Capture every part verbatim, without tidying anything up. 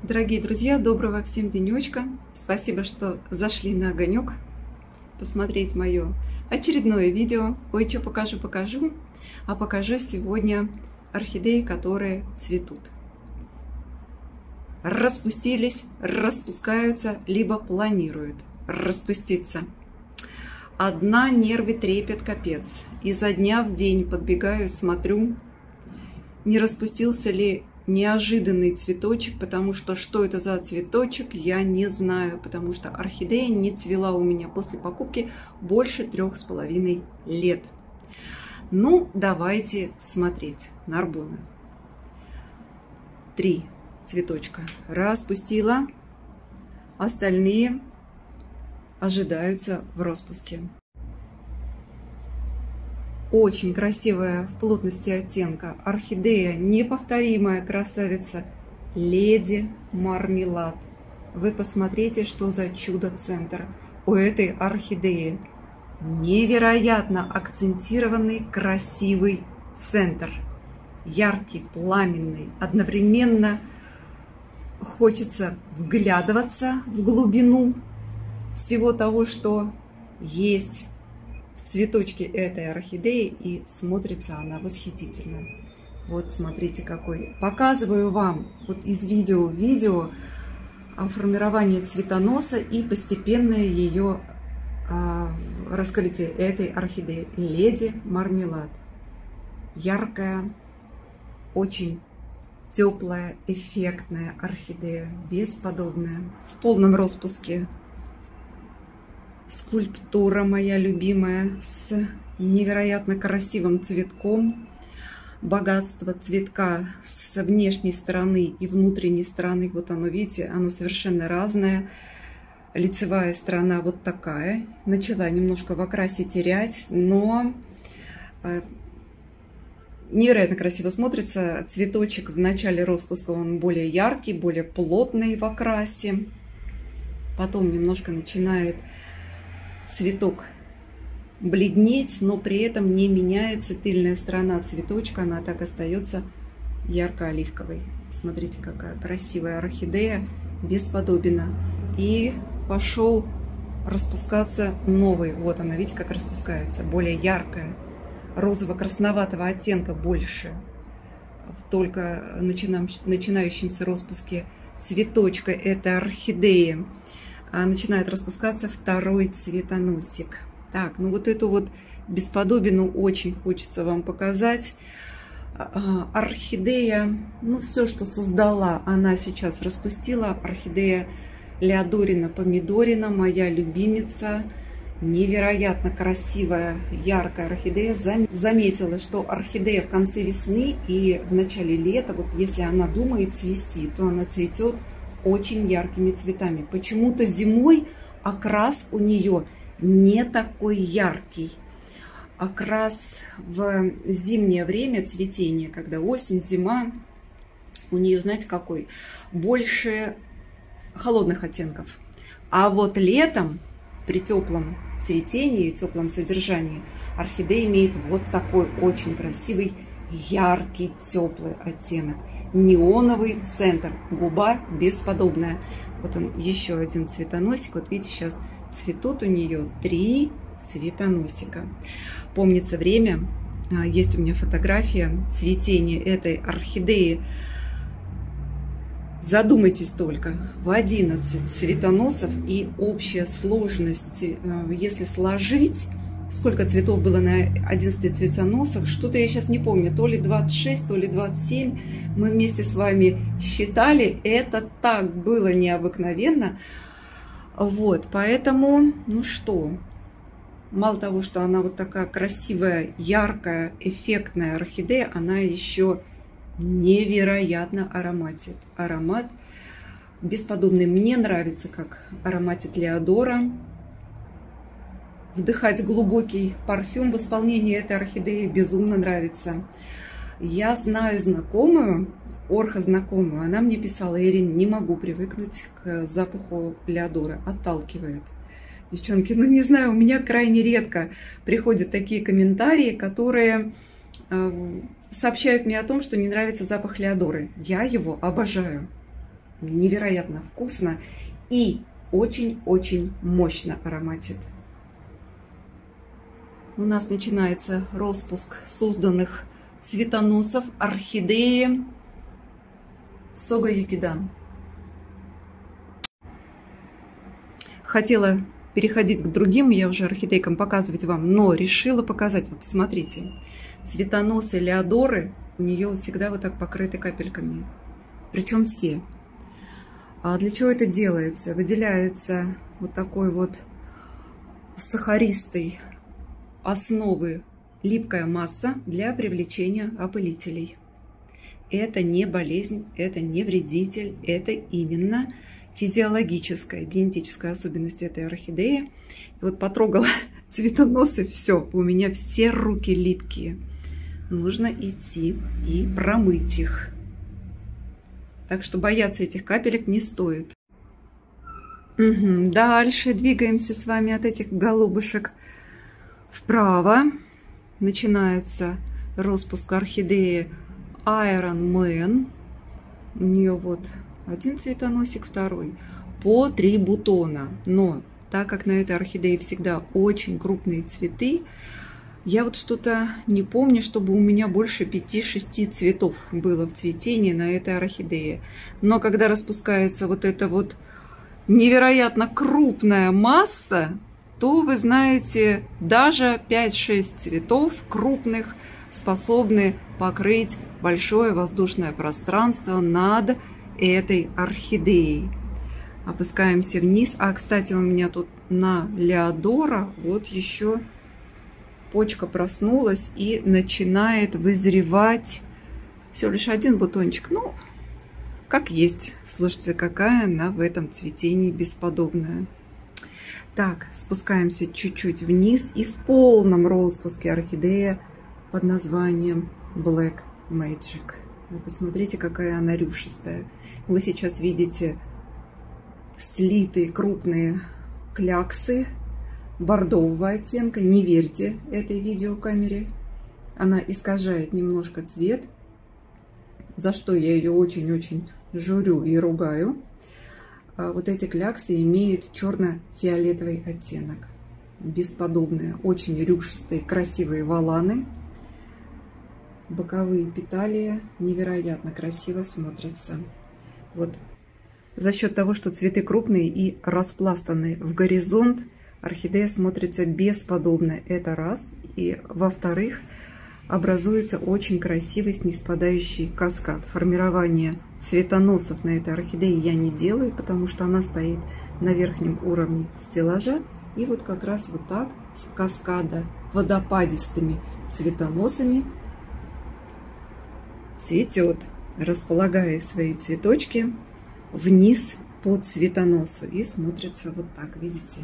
Дорогие друзья, доброго всем денечка. Спасибо, что зашли на огонек посмотреть мое очередное видео. Ой, что покажу, покажу. А покажу сегодня орхидеи, которые цветут. Распустились, распускаются, либо планируют распуститься. Одна нервит, трепет, капец. И за дня в день подбегаю, смотрю, не распустился ли неожиданный цветочек, потому что что это за цветочек, я не знаю, потому что орхидея не цвела у меня после покупки больше трех с половиной лет. Ну, давайте смотреть. Нарбоны. Три цветочка распустила, остальные ожидаются в распуске. Очень красивая в плотности оттенка орхидея, неповторимая красавица Леди Мармелад. Вы посмотрите, что за чудо-центр у этой орхидеи. Невероятно акцентированный, красивый центр. Яркий, пламенный, одновременно хочется вглядываться в глубину всего того, что есть в цветочке этой орхидеи, и смотрится она восхитительно. Вот смотрите какой. Показываю вам вот из видео в видео формирование цветоноса и постепенное ее а, раскрытие этой орхидеи Леди Мармелад. Яркая, очень теплая, эффектная орхидея, бесподобная, в полном распуске. Скульптура моя любимая с невероятно красивым цветком. Богатство цветка с внешней стороны и внутренней стороны. Вот оно, видите, оно совершенно разное. Лицевая сторона вот такая. Начала немножко в окрасе терять, но невероятно красиво смотрится. Цветочек в начале распуска он более яркий, более плотный в окрасе. Потом немножко начинает цветок бледнеть, но при этом не меняется тыльная сторона цветочка, она так остается ярко-оливковой. Смотрите, какая красивая орхидея, бесподобна. И пошел распускаться новый. Вот она, видите, как распускается, более яркая, розово-красноватого оттенка больше. В только начинающемся распуске цветочка этой орхидеи начинает распускаться второй цветоносик. Так, ну вот эту вот бесподобину очень хочется вам показать. Орхидея, ну все, что создала, она сейчас распустила. Орхидея Леодорина Помидорина, моя любимица. Невероятно красивая, яркая орхидея. Заметила, что орхидея в конце весны и в начале лета, вот если она думает цвести, то она цветет очень яркими цветами. Почему-то зимой окрас у нее не такой яркий. Окрас в зимнее время цветения, когда осень, зима, у нее, знаете, какой? Больше холодных оттенков. А вот летом, при теплом цветении, теплом содержании, орхидея имеет вот такой очень красивый, яркий, теплый оттенок. Неоновый центр, губа бесподобная. Вот он, еще один цветоносик. Вот видите, сейчас цветут у нее три цветоносика. Помнится время, есть у меня фотография цветения этой орхидеи. Задумайтесь только, в одиннадцать цветоносов, и общая сложность, если сложить, сколько цветов было на одиннадцати цветоносах, что-то я сейчас не помню, то ли двадцать шесть, то ли двадцать семь, мы вместе с вами считали, это так было необыкновенно. Вот, поэтому, ну что, мало того, что она вот такая красивая, яркая, эффектная орхидея, она еще невероятно ароматит. Аромат бесподобный, мне нравится, как ароматит Леодора. Вдыхать глубокий парфюм в исполнении этой орхидеи безумно нравится. Я знаю знакомую, орхознакомую, она мне писала: Ирин, не могу привыкнуть к запаху Леодоры, отталкивает. Девчонки, ну не знаю, у меня крайне редко приходят такие комментарии, которые сообщают мне о том, что не нравится запах Леодоры. Я его обожаю. невероятно вкусно и очень-очень мощно ароматит. У нас начинается распуск созданных цветоносов, орхидеи, сога-югидан. Хотела переходить к другим, я уже орхидейкам показывать вам, но решила показать. Вот посмотрите, цветоносы Леодоры у нее всегда вот так покрыты капельками, причем все. А для чего это делается? Выделяется вот такой вот сахаристой основы липкая масса для привлечения опылителей. Это не болезнь, это не вредитель, это именно физиологическая, генетическая особенность этой орхидеи. И вот потрогала цветоносы, все, у меня все руки липкие. Нужно идти и промыть их. Так что бояться этих капелек не стоит. Угу. Дальше двигаемся с вами от этих голубушек вправо. Начинается распуск орхидеи Iron Man. У нее вот один цветоносик, второй. По три бутона. Но так как на этой орхидее всегда очень крупные цветы, я вот что-то не помню, чтобы у меня больше пяти-шести цветов было в цветении на этой орхидее. Но когда распускается вот эта вот невероятно крупная масса, то вы знаете, даже пять-шесть цветов крупных способны покрыть большое воздушное пространство над этой орхидеей. Опускаемся вниз. А, кстати, у меня тут на Леодора вот еще... почка проснулась и начинает вызревать. Всего лишь один бутончик. Ну, как есть. Слушайте, какая она в этом цветении бесподобная. Так, спускаемся чуть-чуть вниз. И в полном распуске орхидея под названием Black Magic. Вы посмотрите, какая она рюшистая. Вы сейчас видите слитые крупные кляксы бордового оттенка. Не верьте этой видеокамере, она искажает немножко цвет, за что я ее очень-очень журю и ругаю. Вот эти кляксы имеют черно-фиолетовый оттенок. Бесподобные, очень рюшистые, красивые воланы. Боковые петалии невероятно красиво смотрятся. Вот за счет того, что цветы крупные и распластаны в горизонт, орхидея смотрится бесподобно, это раз. И во-вторых, образуется очень красивый снеспадающий каскад. Формирование цветоносов на этой орхидее я не делаю, потому что она стоит на верхнем уровне стеллажа. И вот как раз вот так с каскада водопадистыми цветоносами цветет, располагая свои цветочки вниз по цветоносу. И смотрится вот так, видите?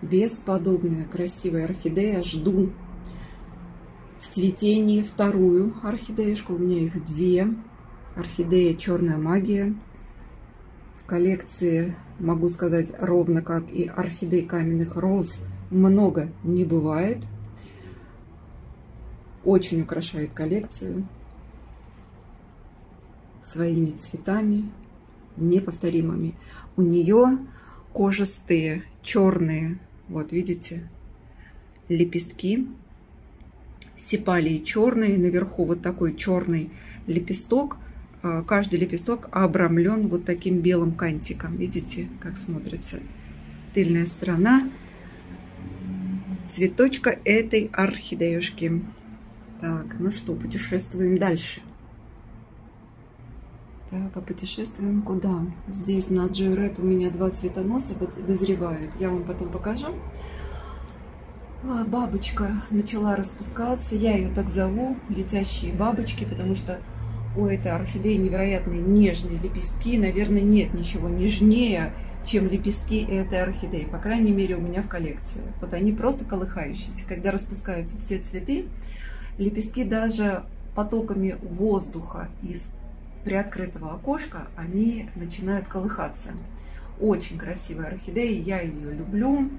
Бесподобная красивая орхидея. Жду в цветении вторую орхидеюшку. У меня их две. Орхидея «Черная магия». В коллекции, могу сказать, ровно как и орхидей каменных роз, много не бывает. Очень украшает коллекцию своими цветами неповторимыми. У нее кожистые, черные, вот видите, лепестки, сепалии черные, наверху вот такой черный лепесток, каждый лепесток обрамлен вот таким белым кантиком, видите, как смотрится тыльная сторона цветочка этой орхидеюшки. Так, ну что, путешествуем дальше. Так, а путешествуем куда? Здесь на Джойред у меня два цветоноса вызревает. Я вам потом покажу. Бабочка начала распускаться. Я ее так зову, летящие бабочки, потому что у этой орхидеи невероятно нежные лепестки. Наверное, нет ничего нежнее, чем лепестки этой орхидеи. По крайней мере, у меня в коллекции. Вот они просто колыхающиеся. Когда распускаются все цветы, лепестки даже потоками воздуха из приоткрытого окошка они начинают колыхаться. Очень красивая орхидея, я ее люблю.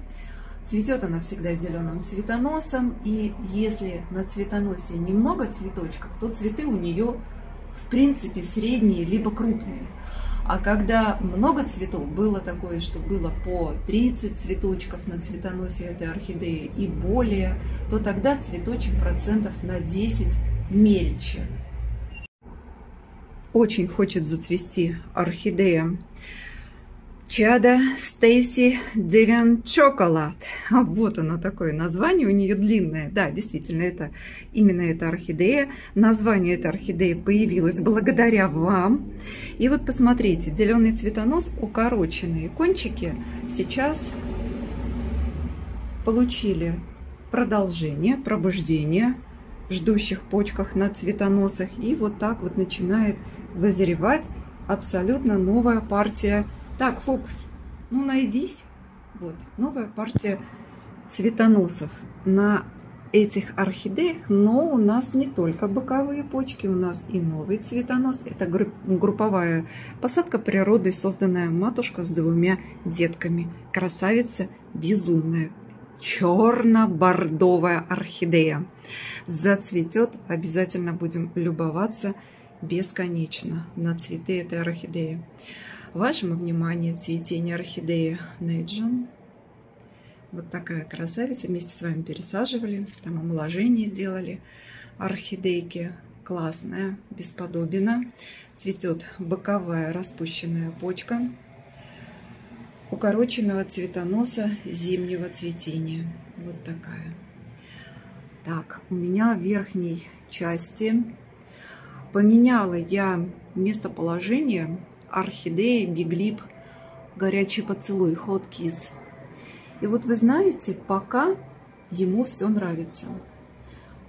Цветет она всегда зеленым цветоносом, и если на цветоносе немного цветочков, то цветы у нее в принципе средние либо крупные. А когда много цветов, было такое, что было по тридцать цветочков на цветоносе этой орхидеи и более, то тогда цветочек процентов на десять мельче. Очень хочет зацвести орхидея Чада Стейси Девян Чоколад. Вот оно такое название, у нее длинное. Да, действительно, это именно эта орхидея. Название этой орхидеи появилось благодаря вам. И вот посмотрите, зеленый цветонос, укороченные кончики сейчас получили продолжение, пробуждение в ждущих почках на цветоносах. И вот так вот начинает вызревать абсолютно новая партия. Так, Фокс, ну найдись. Вот, новая партия цветоносов на этих орхидеях, но у нас не только боковые почки, у нас и новый цветонос. Это групповая посадка природой, созданная матушка с двумя детками. Красавица безумная, черно-бордовая орхидея. Зацветет, обязательно будем любоваться бесконечно на цветы этой орхидеи. Вашему вниманию цветение орхидеи Найджин. Вот такая красавица. Вместе с вами пересаживали, там омоложение делали. Орхидейки классная, бесподобина. Цветет боковая распущенная почка укороченного цветоноса зимнего цветения. Вот такая. Так, у меня в верхней части поменяла я местоположение орхидеи Биг Лип, горячий поцелуй, Хот Кис. И вот вы знаете, пока ему все нравится.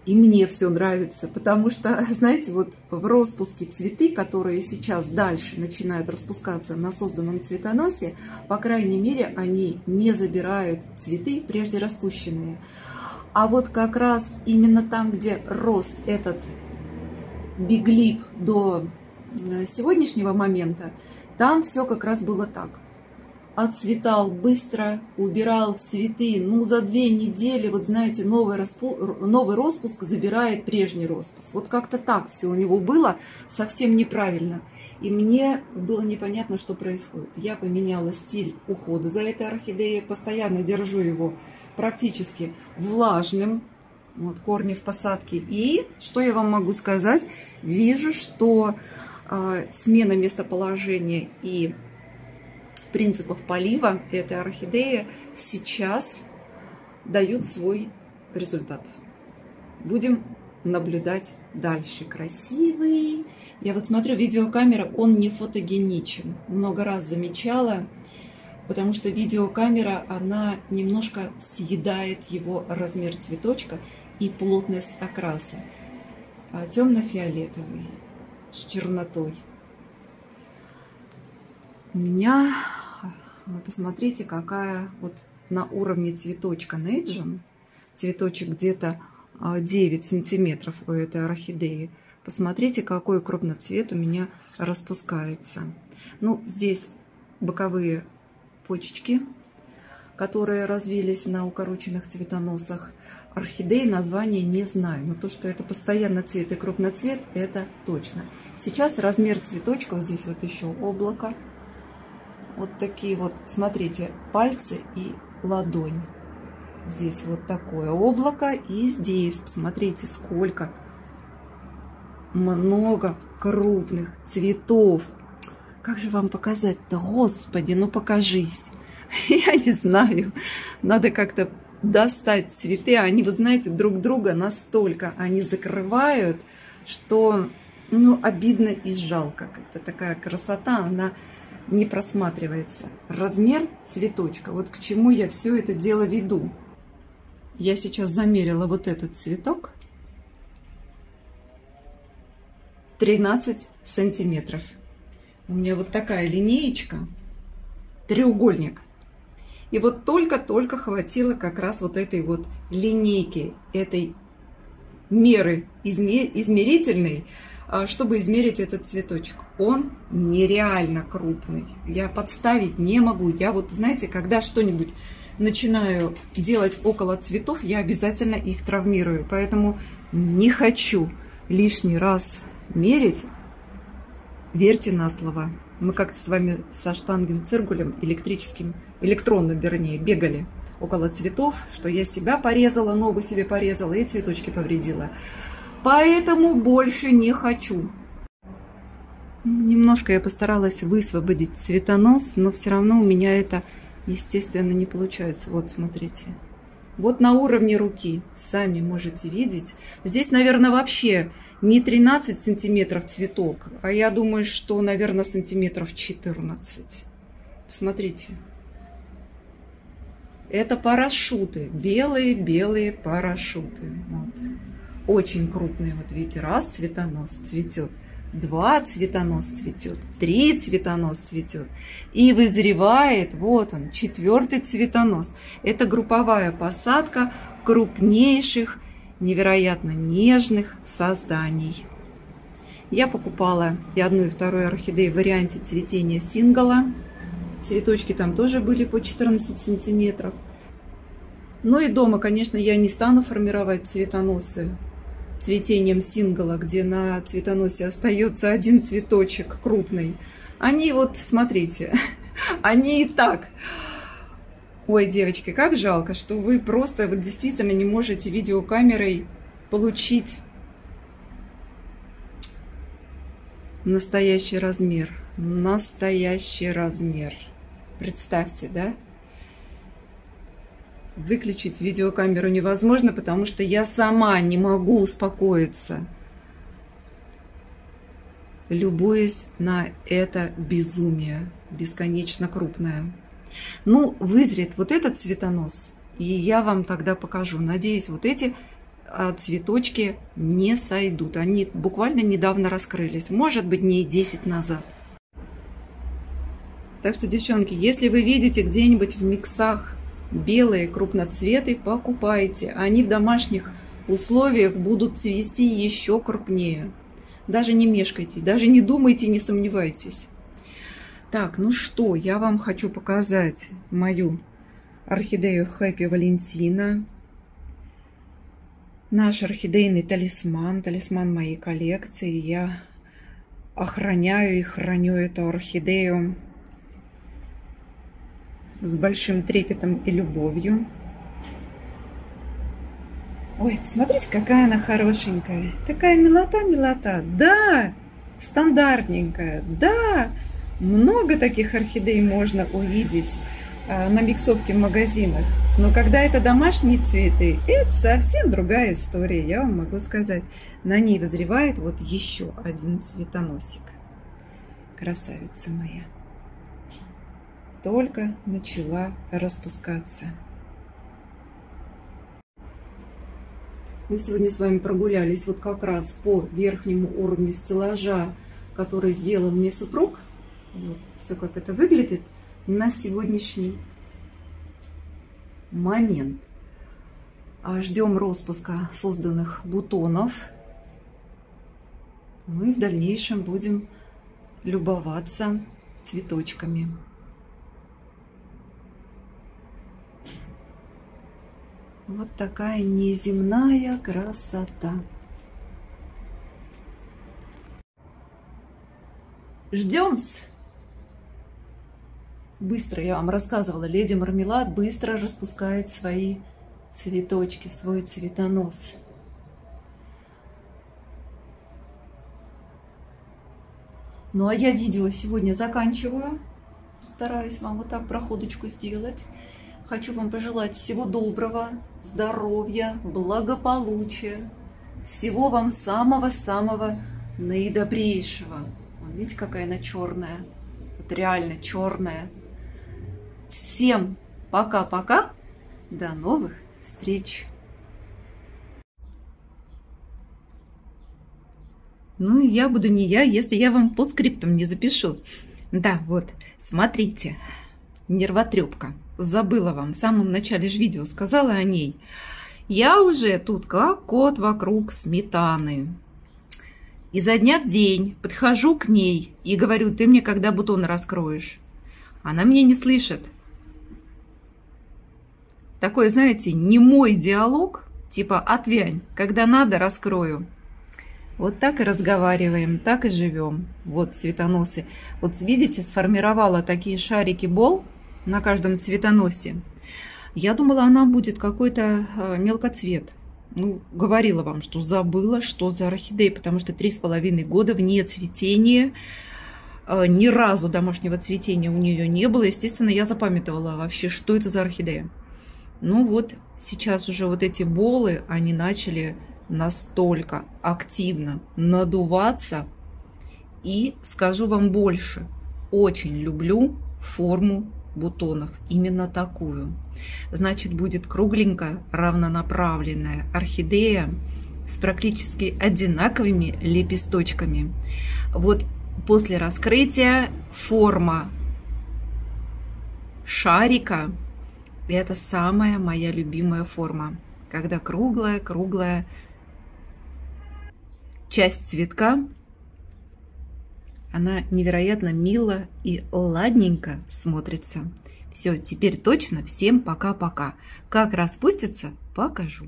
И мне все нравится, потому что, знаете, вот в распуске цветы, которые сейчас дальше начинают распускаться на созданном цветоносе, по крайней мере, они не забирают цветы, прежде распущенные. А вот как раз именно там, где рос этот Биг Лип до сегодняшнего момента, там все как раз было так. Отцветал быстро, убирал цветы, ну за две недели, вот знаете, новый, распу... новый распуск забирает прежний распуск. Вот как-то так все у него было, совсем неправильно. И мне было непонятно, что происходит. Я поменяла стиль ухода за этой орхидеей, постоянно держу его практически влажным. Вот корни в посадке. И что я вам могу сказать? Вижу, что э, смена местоположения и принципов полива этой орхидеи сейчас дают свой результат. Будем наблюдать дальше. Красивый. Я вот смотрю, видеокамера, он не фотогеничен. Много раз замечала, потому что видеокамера, она немножко съедает его размер цветочка и плотность окраса. Темно-фиолетовый, с чернотой. У меня, вы посмотрите, какая вот на уровне цветочка Найджин, цветочек где-то девять сантиметров у этой орхидеи. Посмотрите, какой крупноцвет у меня распускается. Ну, здесь боковые почечки, которые развились на укороченных цветоносах. Орхидеи название не знаю, но то, что это постоянно цвет и крупноцвет, это точно. Сейчас размер цветочков, здесь вот еще облако. Вот такие вот, смотрите, пальцы и ладонь. Здесь вот такое облако, и здесь, посмотрите, сколько много крупных цветов. Как же вам показать-то? Господи, ну покажись. Я не знаю. Надо как-то достать цветы. Они, вот знаете, друг друга настолько они закрывают, что, ну, обидно и жалко. Как-то такая красота, она не просматривается. Размер цветочка. Вот к чему я все это дело веду. Я сейчас замерила вот этот цветок. тринадцать сантиметров. У меня вот такая линеечка, треугольник. И вот только-только хватило как раз вот этой вот линейки, этой меры измерительной, чтобы измерить этот цветочек. Он нереально крупный. Я подставить не могу. Я вот, знаете, когда что-нибудь начинаю делать около цветов, я обязательно их травмирую. Поэтому не хочу лишний раз мерить Верьте на слово. Мы как-то с вами со штангенциркулем электрическим, электронным, вернее, бегали около цветов, что я себя порезала, ногу себе порезала и цветочки повредила. Поэтому больше не хочу. Немножко я постаралась высвободить цветонос, но все равно у меня это, естественно, не получается. Вот, смотрите. Вот на уровне руки, сами можете видеть. Здесь, наверное, вообще не тринадцать сантиметров цветок, а я думаю, что, наверное, сантиметров четырнадцать. Посмотрите. Это парашюты, белые-белые парашюты. Вот. Очень крупные. Вот видите, раз цветонос цветет, два цветонос цветет, три цветонос цветет. И вызревает, вот он, четвертый цветонос. Это групповая посадка крупнейших, невероятно нежных созданий. Я покупала и одну, и вторую орхидеи в варианте цветения сингла. Цветочки там тоже были по четырнадцать сантиметров. Ну и дома, конечно, я не стану формировать цветоносы цветением сингла, где на цветоносе остается один цветочек крупный. Они вот, смотрите, они и так. Ой, девочки, как жалко, что вы просто вот действительно не можете видеокамерой получить настоящий размер. Настоящий размер. Представьте, да? Выключить видеокамеру невозможно, потому что я сама не могу успокоиться, любуясь на это безумие, бесконечно крупное. Ну, вызреет вот этот цветонос, и я вам тогда покажу. Надеюсь, вот эти цветочки не сойдут. Они буквально недавно раскрылись, может быть, дней десять назад. Так что, девчонки, если вы видите где-нибудь в миксах белые крупноцветы, покупайте. Они в домашних условиях будут цвести еще крупнее. Даже не мешкайте, даже не думайте, не сомневайтесь. Так, ну что, я вам хочу показать мою орхидею Хэппи Валентина. Наш орхидейный талисман, талисман моей коллекции. Я охраняю и храню эту орхидею с большим трепетом и любовью. Ой, посмотрите, какая она хорошенькая. Такая милота-милота. Да, стандартненькая. Да, много таких орхидей можно увидеть а, на миксовке в магазинах. Но когда это домашние цветы, это совсем другая история, я вам могу сказать. На ней вызревает вот еще один цветоносик. Красавица моя. Только начала распускаться. Мы сегодня с вами прогулялись вот как раз по верхнему уровню стеллажа, который сделал мне супруг. Вот все, как это выглядит на сегодняшний момент. Ждем распуска созданных бутонов. Мы в дальнейшем будем любоваться цветочками. Вот такая неземная красота. Ждем-с. Быстро, я вам рассказывала, леди Мармелад быстро распускает свои цветочки, свой цветонос. Ну а я видео сегодня заканчиваю. Стараюсь вам вот так проходочку сделать. Хочу вам пожелать всего доброго, здоровья, благополучия, всего вам самого-самого наидобрейшего. Вон, видите, какая она черная, вот реально черная. Всем пока-пока, до новых встреч. Ну и я буду не я, если я вам по скриптам не запишу. Да, вот, смотрите, нервотрепка. Забыла вам, в самом начале же видео сказала о ней. Я уже тут как кот вокруг сметаны. Изо дня в день подхожу к ней и говорю: ты мне когда бутон раскроешь? Она меня не слышит. Такой, знаете, немой диалог, типа отвянь, когда надо, раскрою. Вот так и разговариваем, так и живем. Вот цветоносы. Вот видите, сформировала такие шарики-бол на каждом цветоносе. Я думала, она будет какой-то мелкоцвет. Ну, говорила вам, что забыла, что за орхидея, потому что три с половиной года вне цветения, ни разу домашнего цветения у нее не было. Естественно, я запамятовала вообще, что это за орхидея. Ну вот, сейчас уже вот эти болы, они начали настолько активно надуваться. И скажу вам больше, очень люблю форму бутонов, именно такую. Значит, будет кругленькая, равнонаправленная орхидея с практически одинаковыми лепесточками. Вот после раскрытия форма шарика — это самая моя любимая форма, когда круглая-круглая часть цветка, она невероятно мило и ладненько смотрится. Все, теперь точно. Всем пока-пока. Как распустится, покажу.